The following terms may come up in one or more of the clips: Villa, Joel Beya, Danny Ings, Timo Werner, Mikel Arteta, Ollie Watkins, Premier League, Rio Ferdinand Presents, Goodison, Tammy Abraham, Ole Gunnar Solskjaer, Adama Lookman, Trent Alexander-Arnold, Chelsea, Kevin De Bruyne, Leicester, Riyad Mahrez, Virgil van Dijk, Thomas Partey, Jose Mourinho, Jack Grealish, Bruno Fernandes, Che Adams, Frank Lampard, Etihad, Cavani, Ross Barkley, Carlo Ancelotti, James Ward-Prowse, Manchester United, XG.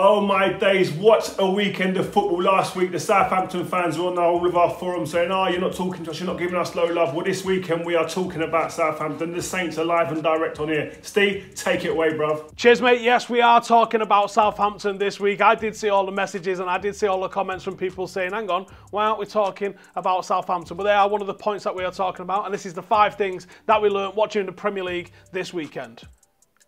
Oh my days, what a weekend of football last week. The Southampton fans were on all of our forums saying, oh, you're not talking to us, you're not giving us low love. Well, this weekend we are talking about Southampton. The Saints are live and direct on here. Steve, take it away, bruv. Cheers, mate. Yes, we are talking about Southampton this week. I did see all the messages and I did see all the comments from people saying, hang on, why aren't we talking about Southampton? But they are one of the points that we are talking about, and this is the 5 things that we learned watching the Premier League this weekend.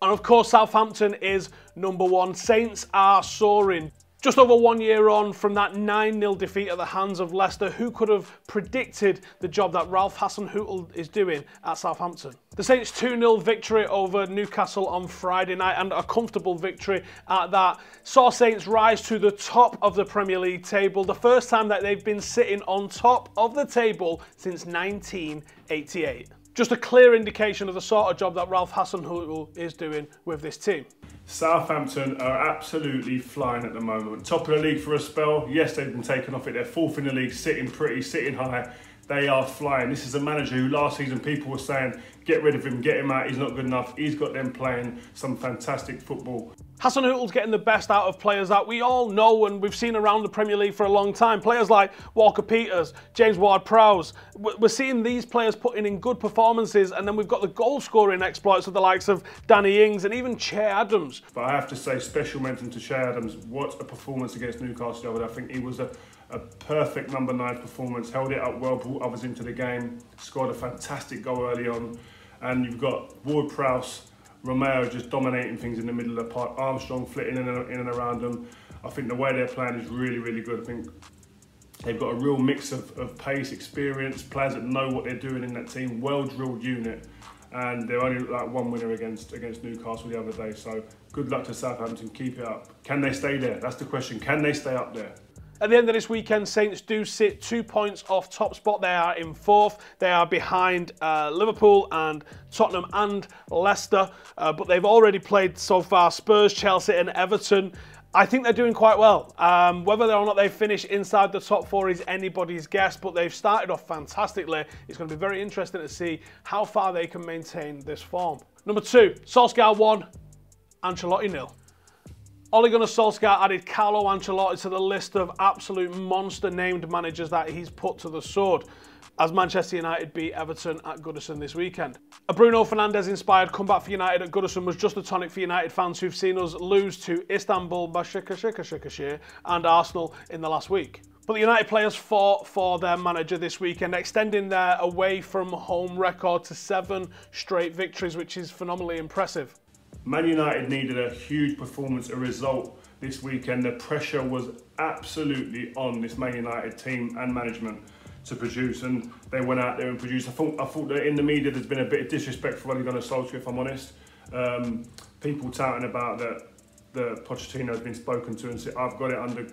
And of course, Southampton is number one. Saints are soaring. Just over 1 year on from that 9-0 defeat at the hands of Leicester, who could have predicted the job that Ralph Hasenhüttl is doing at Southampton? The Saints' 2-0 victory over Newcastle on Friday night, and a comfortable victory at that, saw Saints rise to the top of the Premier League table, the first time that they've been sitting on top of the table since 1988. Just a clear indication of the sort of job that Ralph Hasenhüttl is doing with this team. Southampton are absolutely flying at the moment. Top of the league for a spell. Yes, they've been taken off it. They're fourth in the league, sitting pretty, sitting high. They are flying. This is a manager who last season people were saying, get rid of him, get him out, he's not good enough. He's got them playing some fantastic football. Hasenhüttl's getting the best out of players that we all know and we've seen around the Premier League for a long time. Players like Walker Peters, James Ward-Prowse. We're seeing these players putting in good performances, and then we've got the goal-scoring exploits of the likes of Danny Ings and even Che Adams. But I have to say, special mention to Che Adams. What a performance against Newcastle. I think he was a perfect number 9 performance. Held it up well, brought others into the game, scored a fantastic goal early on. And you've got Ward-Prowse, Romeo just dominating things in the middle of the park. Armstrong flitting in and around them. I think the way they're playing is really, really good. I think they've got a real mix of pace, experience, players that know what they're doing in that team, well-drilled unit. And they're only like one winner against Newcastle the other day. So good luck to Southampton, keep it up. Can they stay there? That's the question. Can they stay up there? At the end of this weekend, Saints do sit 2 points off top spot. They are in fourth. They are behind Liverpool and Tottenham and Leicester, but they've already played so far Spurs, Chelsea and Everton. I think they're doing quite well. Whether or not they finish inside the top 4 is anybody's guess, but they've started off fantastically. It's going to be very interesting to see how far they can maintain this form. Number 2, Solskjaer 1, Ancelotti 0. Ole Gunnar Solskjaer added Carlo Ancelotti to the list of absolute monster-named managers that he's put to the sword, as Manchester United beat Everton at Goodison this weekend. A Bruno Fernandes-inspired comeback for United at Goodison was just a tonic for United fans who've seen us lose to Istanbul Başakşehir and Arsenal in the last week. But the United players fought for their manager this weekend, extending their away-from-home record to 7 straight victories, which is phenomenally impressive. Man United needed a huge performance, a result this weekend. The pressure was absolutely on this Man United team and management to produce, and they went out there and produced. I thought that in the media there's been a bit of disrespect for Ole Gunnar Solskjaer, if I'm honest. People touting about that Pochettino has been spoken to and said, I've got it under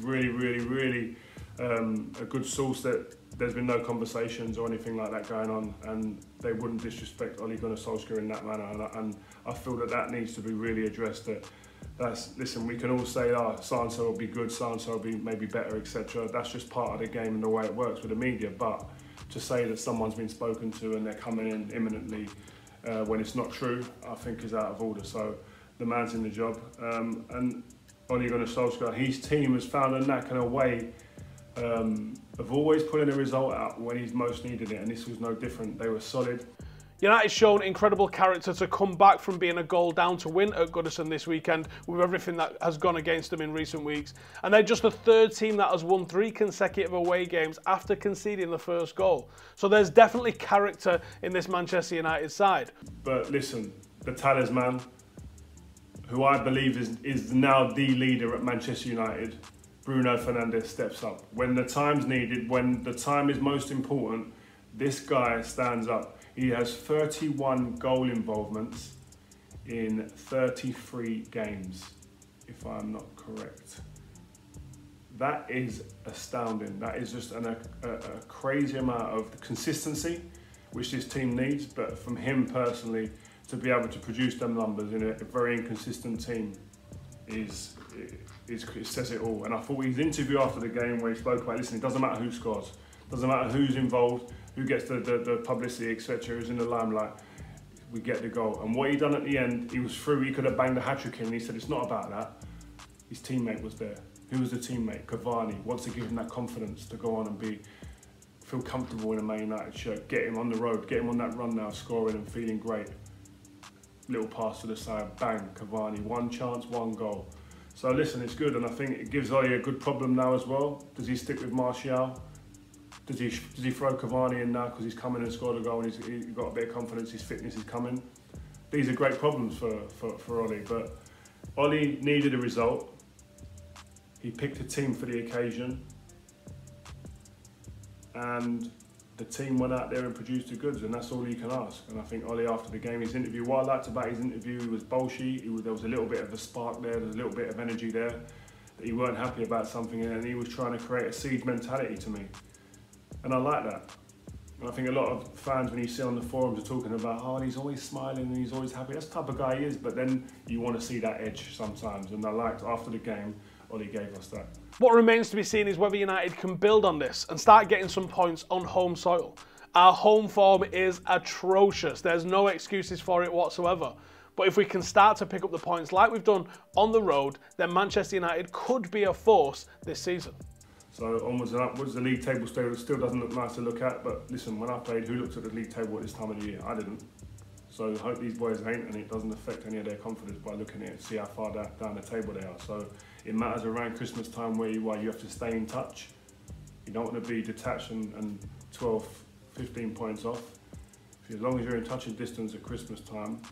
really, really, really a good source that there's been no conversations or anything like that going on, and they wouldn't disrespect Ole Gunnar Solskjaer in that manner. And I feel that needs to be really addressed. Listen, we can all say, oh, so-and-so will be good, so-and-so will be maybe better, etc. That's just part of the game and the way it works with the media. But to say that someone's been spoken to and they're coming in imminently when it's not true, I think is out of order. So the man's in the job. And Ole Gunnar Solskjaer, his team has found a knack and a way of always pulling a result out when he's most needed it, and this was no different. They were solid. United shown incredible character to come back from being a goal down to win at Goodison this weekend, with everything that has gone against them in recent weeks. And they're just the 3rd team that has won 3 consecutive away games after conceding the first goal. So there's definitely character in this Manchester United side. But listen, the talisman, who I believe is now the leader at Manchester United, Bruno Fernandes, steps up. When the time's needed, when the time is most important, this guy stands up. He has 31 goal involvements in 33 games, if I'm not correct. That is astounding. That is just a crazy amount of consistency, which this team needs, but from him personally, to be able to produce them numbers in a very inconsistent team it says it all. And I thought his interview after the game where he spoke about, listen, it doesn't matter who scores, doesn't matter who's involved, who gets the publicity, etc., who's in the limelight, we get the goal. And what he done at the end, he was through, he could have banged the hat-trick in, and he said, it's not about that. His teammate was there. Who was the teammate? Cavani. Wants to give him that confidence to go on and feel comfortable in a Man United shirt. Get him on the road. Get him on that run now, scoring and feeling great. Little pass to the side, bang, Cavani. One chance, one goal. So listen, it's good, and I think it gives Ollie a good problem now as well. Does he stick with Martial? Does he throw Cavani in now because he's coming and scored a goal and he's got a bit of confidence, his fitness is coming? These are great problems for Ollie, but Ollie needed a result. He picked a team for the occasion, and the team went out there and produced the goods, and that's all you can ask. And I think Ollie, after the game, his interview, what I liked about his interview, he was bullshit. There was a little bit of a spark there, there's a little bit of energy there, that he weren't happy about something, and he was trying to create a siege mentality to me. And I like that. And I think a lot of fans, when you see on the forums, are talking about, oh, he's always smiling and he's always happy. That's the type of guy he is, but then you want to see that edge sometimes. And I liked, after the game, Ollie gave us that. What remains to be seen is whether United can build on this and start getting some points on home soil. Our home form is atrocious. There's no excuses for it whatsoever. But if we can start to pick up the points like we've done on the road, then Manchester United could be a force this season. So onwards and upwards, the league table still doesn't look nice to look at, but listen, when I played, who looked at the league table at this time of the year? I didn't. So I hope these boys ain't, and it doesn't affect any of their confidence by looking at it and see how far down the table they are. So it matters around Christmas time where you are. You have to stay in touch. You don't want to be detached and 12, 15 points off. As long as you're in touch and distance at Christmas time,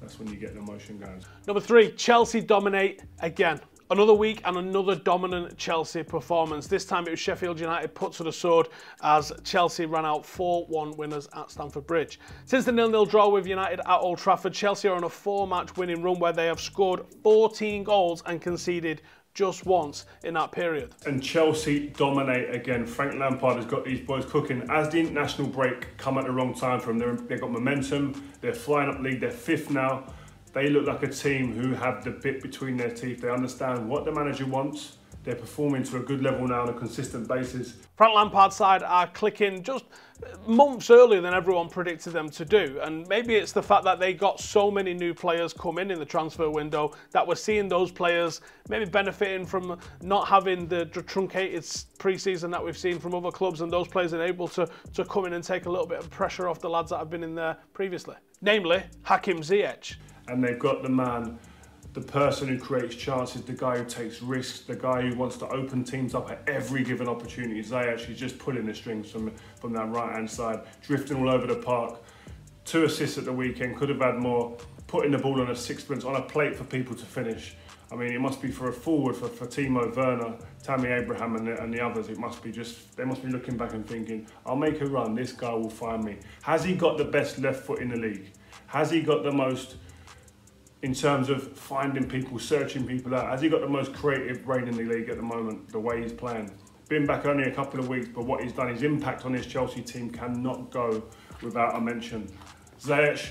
that's when you get the emotion going. Number three, Chelsea dominate again. Another week and another dominant Chelsea performance. This time it was Sheffield United put to the sword as Chelsea ran out 4-1 winners at Stamford Bridge. Since the 0-0 draw with United at Old Trafford, Chelsea are on a 4-match winning run where they have scored 14 goals and conceded just once in that period. And Chelsea dominate again. Frank Lampard has got these boys cooking. As the international break come at the wrong time for them, they've got momentum, they're flying up the league, they're 5th now. They look like a team who have the bit between their teeth. They understand what the manager wants. They're performing to a good level now on a consistent basis. Frank Lampard's side are clicking just months earlier than everyone predicted them to do. And maybe it's the fact that they got so many new players come in the transfer window that we're seeing those players maybe benefiting from not having the truncated pre-season that we've seen from other clubs, and those players are able to come in and take a little bit of pressure off the lads that have been in there previously. Namely, Hakim Ziyech. And they've got the man, the person who creates chances, the guy who takes risks, the guy who wants to open teams up at every given opportunity. Ziyech is just pulling the strings from that right-hand side, drifting all over the park. 2 assists at the weekend, could have had more, putting the ball on a sixpence, on a plate for people to finish. I mean, it must be for a forward, for Timo Werner, Tammy Abraham and the others, it must be just, they must be looking back and thinking, I'll make a run, this guy will find me. Has he got the best left foot in the league? Has he got the most... in terms of finding people, searching people out? Has he got the most creative brain in the league at the moment, the way he's playing? Been back only a couple of weeks, but what he's done, his impact on his Chelsea team cannot go without a mention. Ziyech,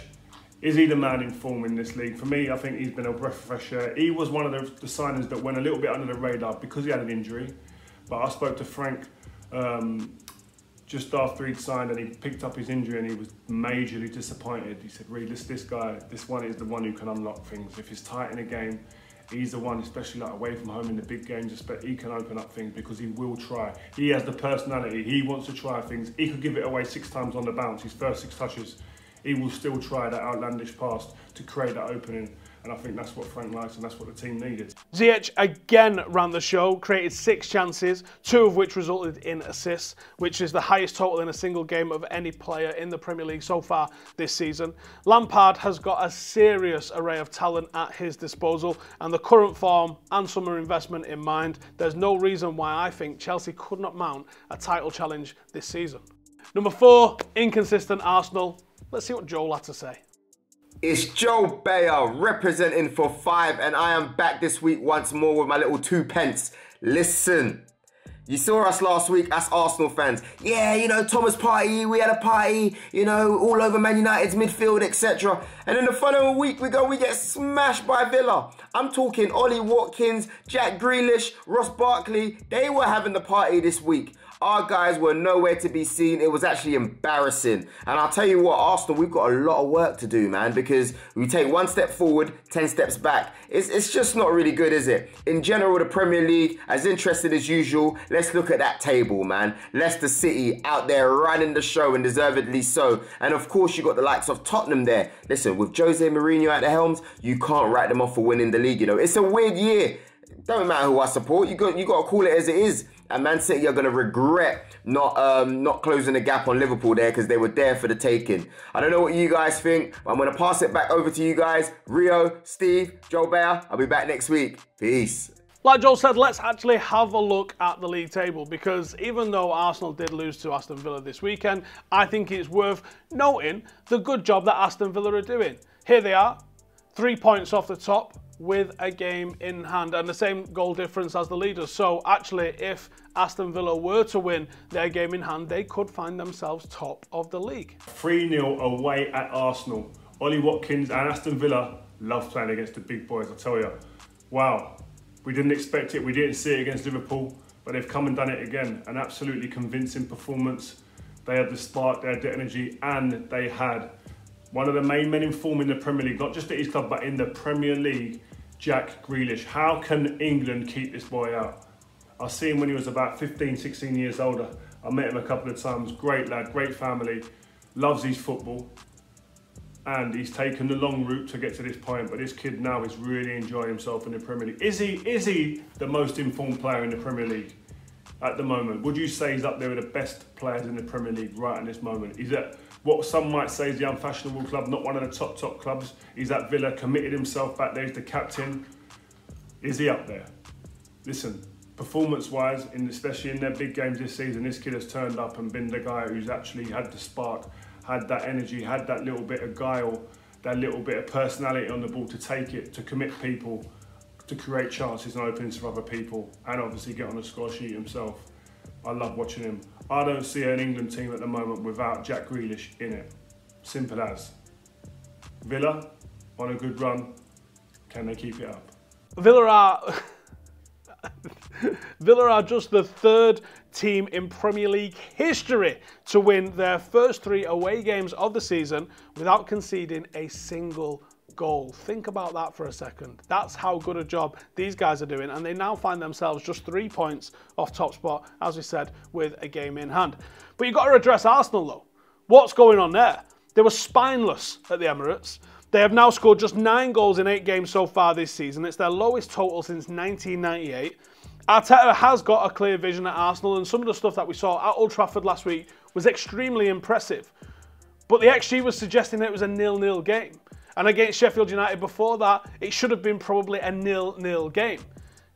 is he the man in form in this league? For me, I think he's been a breath of fresh air. He was one of the signings that went a little bit under the radar because he had an injury. But I spoke to Frank just after he'd signed, and he picked up his injury and he was majorly disappointed. He said, Reed, this guy, this one is the one who can unlock things. If he's tight in a game, he's the one, especially like away from home in the big games, he can open up things because he will try. He has the personality, he wants to try things. He could give it away 6 times on the bounce, his first 6 touches. He will still try that outlandish pass to create that opening. And I think that's what Frank likes, and that's what the team needed. Ziyech again ran the show, created 6 chances, 2 of which resulted in assists, which is the highest total in a single game of any player in the Premier League so far this season. Lampard has got a serious array of talent at his disposal, and the current form and summer investment in mind, there's no reason why I think Chelsea could not mount a title challenge this season. Number 4, inconsistent Arsenal. Let's see what Joel had to say. It's Joel Beya representing for 5, and I am back this week once more with my little 2p. Listen, you saw us last week as Arsenal fans. Yeah, you know, Thomas Partey, we had a party, you know, all over Man United's midfield, etc. And then the following week we get smashed by Villa. I'm talking Ollie Watkins, Jack Grealish, Ross Barkley, they were having the party this week. Our guys were nowhere to be seen. It was actually embarrassing. And I'll tell you what, Arsenal, we've got a lot of work to do, man, because we take one step forward, 10 steps back. It's just not really good, is it? In general, the Premier League, as interested as usual. Let's look at that table, man. Leicester City out there running the show, and deservedly so. And of course, you've got the likes of Tottenham there. Listen, with Jose Mourinho at the helms, you can't write them off for winning the league, you know. It's a weird year. Don't matter who I support, you got to call it as it is. And Man City are going to regret not closing the gap on Liverpool there, because they were there for the taking. I don't know what you guys think, but I'm going to pass it back over to you guys. Rio, Steve, Joel Beya. I'll be back next week. Peace. Like Joel said, let's actually have a look at the league table, because even though Arsenal did lose to Aston Villa this weekend, I think it's worth noting the good job that Aston Villa are doing. Here they are, 3 points off the top, with a game in hand and the same goal difference as the leaders. So actually, if Aston Villa were to win their game in hand, they could find themselves top of the league. 3-0 away at Arsenal. Ollie Watkins and Aston Villa love playing against the big boys, I tell you. Wow, we didn't expect it, we didn't see it against Liverpool, but they've come and done it again. An absolutely convincing performance. They had the spark, they had the energy, and they had one of the main men in form in the Premier League, not just at his club, but in the Premier League, Jack Grealish. How can England keep this boy out? I see him when he was about 15, 16 years older. I met him a couple of times. Great lad, great family, loves his football. And he's taken the long route to get to this point, but this kid now is really enjoying himself in the Premier League. Is he the most informed player in the Premier League at the moment? Would you say he's up there with the best players in the Premier League right at this moment? He's at what some might say is the unfashionable club, not one of the top clubs. He's at Villa, committed himself back there, he's the captain. Is he up there? Listen, performance-wise, especially in their big games this season, this kid has turned up and been the guy who's actually had the spark, had that energy, had that little bit of guile, that little bit of personality on the ball to take it, to commit people, to create chances and openings for other people, and obviously get on the score sheet himself. I love watching him. I don't see an England team at the moment without Jack Grealish in it. Simple as. Villa, on a good run, can they keep it up? Villa are just the third team in Premier League history to win their first 3 away games of the season without conceding a single goal. Think about that for a second. That's how good a job these guys are doing, and they now find themselves just 3 points off top spot, as we said, with a game in hand. But you've got to address Arsenal, though. What's going on there? They were spineless at the Emirates. They have now scored just 9 goals in 8 games so far this season. It's their lowest total since 1998. Arteta has got a clear vision at Arsenal, and some of the stuff that we saw at Old Trafford last week was extremely impressive. But the XG was suggesting that it was a 0-0 game. And against Sheffield United before that, it should have been probably a 0-0 game.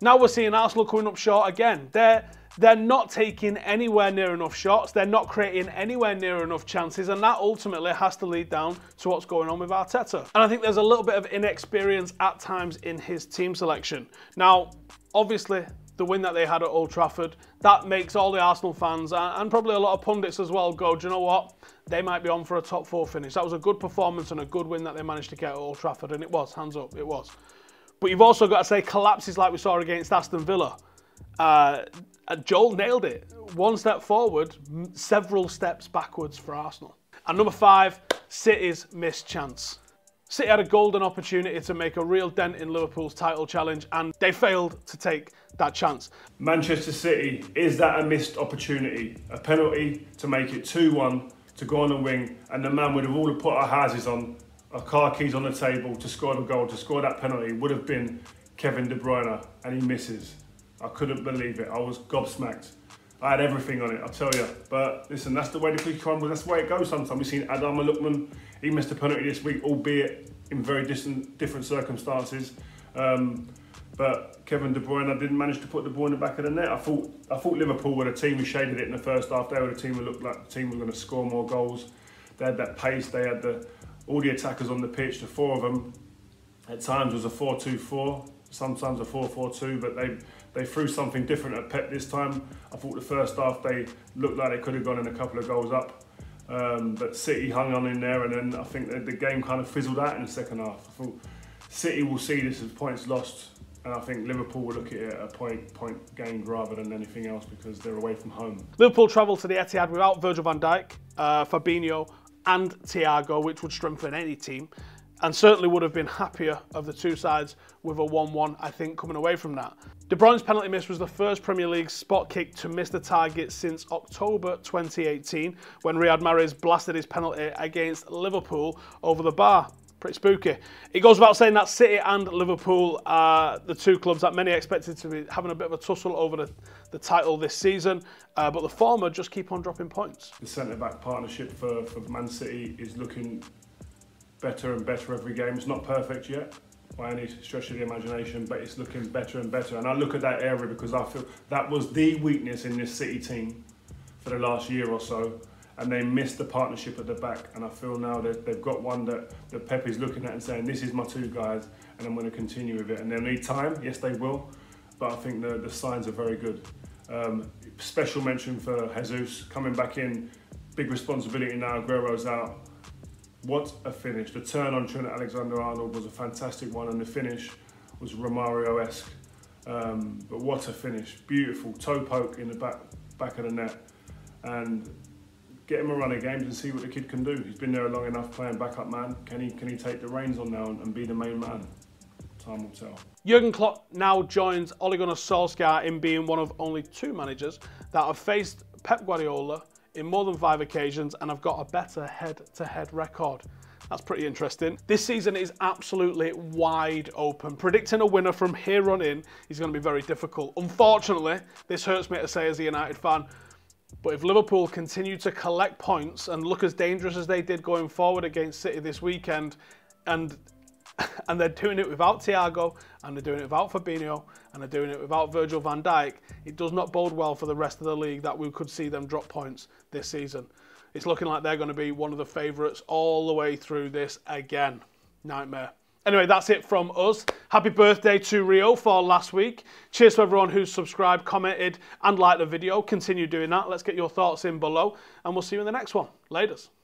Now we're seeing Arsenal coming up short again. They're not taking anywhere near enough shots. They're not creating anywhere near enough chances. And that ultimately has to lead down to what's going on with Arteta. And I think there's a little bit of inexperience at times in his team selection. Now, obviously, the win that they had at Old Trafford, that makes all the Arsenal fans and probably a lot of pundits as well go, do you know what? They might be on for a top 4 finish. That was a good performance and a good win that they managed to get at Old Trafford, and it was, hands up, it was. But you've also got to say collapses like we saw against Aston Villa. Joel nailed it. 1 step forward, several steps backwards for Arsenal. And number 5, City's missed chance. City had a golden opportunity to make a real dent in Liverpool's title challenge, and they failed to take that chance. Manchester City, is that a missed opportunity? A penalty to make it 2-1, to go on the wing, and the man would have all put our houses on, our car keys on the table to score the goal, to score that penalty, would have been Kevin De Bruyne, and he misses. I couldn't believe it. I was gobsmacked. I had everything on it, I'll tell you. But listen, that's the way the cookie crumbles. That's the way it goes sometimes. We've seen Adama Lookman. He missed a penalty this week, albeit in very different circumstances. But Kevin De Bruyne didn't manage to put the ball in the back of the net. I thought Liverpool were the team who shaded it in the first half. They were the team who looked like the team were going to score more goals. They had that pace. They had all the attackers on the pitch. The 4 of them at times was a 4-2-4, sometimes a 4-4-2, but they threw something different at Pep this time. I thought the first half they looked like they could have gone in a couple of goals up. But City hung on in there, and then I think the game kind of fizzled out in the second half. I thought City will see this as points lost, And I think Liverpool will look at it a point gained rather than anything else because they're away from home. Liverpool travel to the Etihad without Virgil van Dijk, Fabinho and Thiago, which would strengthen any team, and certainly would have been happier of the two sides with a 1-1, I think, coming away from that. De Bruyne's penalty miss was the first Premier League spot kick to miss the target since October 2018 when Riyad Mahrez blasted his penalty against Liverpool over the bar. Pretty spooky. It goes without saying that City and Liverpool are the two clubs that many expected to be having a bit of a tussle over the title this season, but the former just keep on dropping points. The centre-back partnership for Man City is looking better and better every game. It's not perfect yet by any stretch of the imagination, but it's looking better and better. And I look at that area because I feel that was the weakness in this City team for the last year or so. And they missed the partnership at the back, and I feel now that they've got one that Pep is looking at and saying, this is my two guys, and I'm going to continue with it. And they'll need time, yes they will, but I think the signs are very good. Special mention for Jesus, coming back in, big responsibility now, Aguero's out. What a finish. The turn on Trent Alexander-Arnold was a fantastic one, and the finish was Romario-esque. But what a finish. Beautiful toe poke in the back of the net. And get him a run of games and see what the kid can do. He's been there long enough playing backup man. Can he take the reins on now and be the main man? Time will tell. Jurgen Klopp now joins Ole Gunnar Solskjaer in being one of only two managers that have faced Pep Guardiola in more than 5 occasions and have got a better head-to-head record. That's pretty interesting. This season is absolutely wide open. Predicting a winner from here on in is going to be very difficult. Unfortunately, this hurts me to say as a United fan, but if Liverpool continue to collect points and look as dangerous as they did going forward against City this weekend, and they're doing it without Thiago, and they're doing it without Fabinho, and they're doing it without Virgil van Dijk, it does not bode well for the rest of the league that we could see them drop points this season. It's looking like they're going to be one of the favourites all the way through this again. Nightmare. Anyway, that's it from us. Happy birthday to Rio for last week. Cheers to everyone who subscribed, commented, and liked the video. Continue doing that. Let's get your thoughts in below, and we'll see you in the next one. Laters.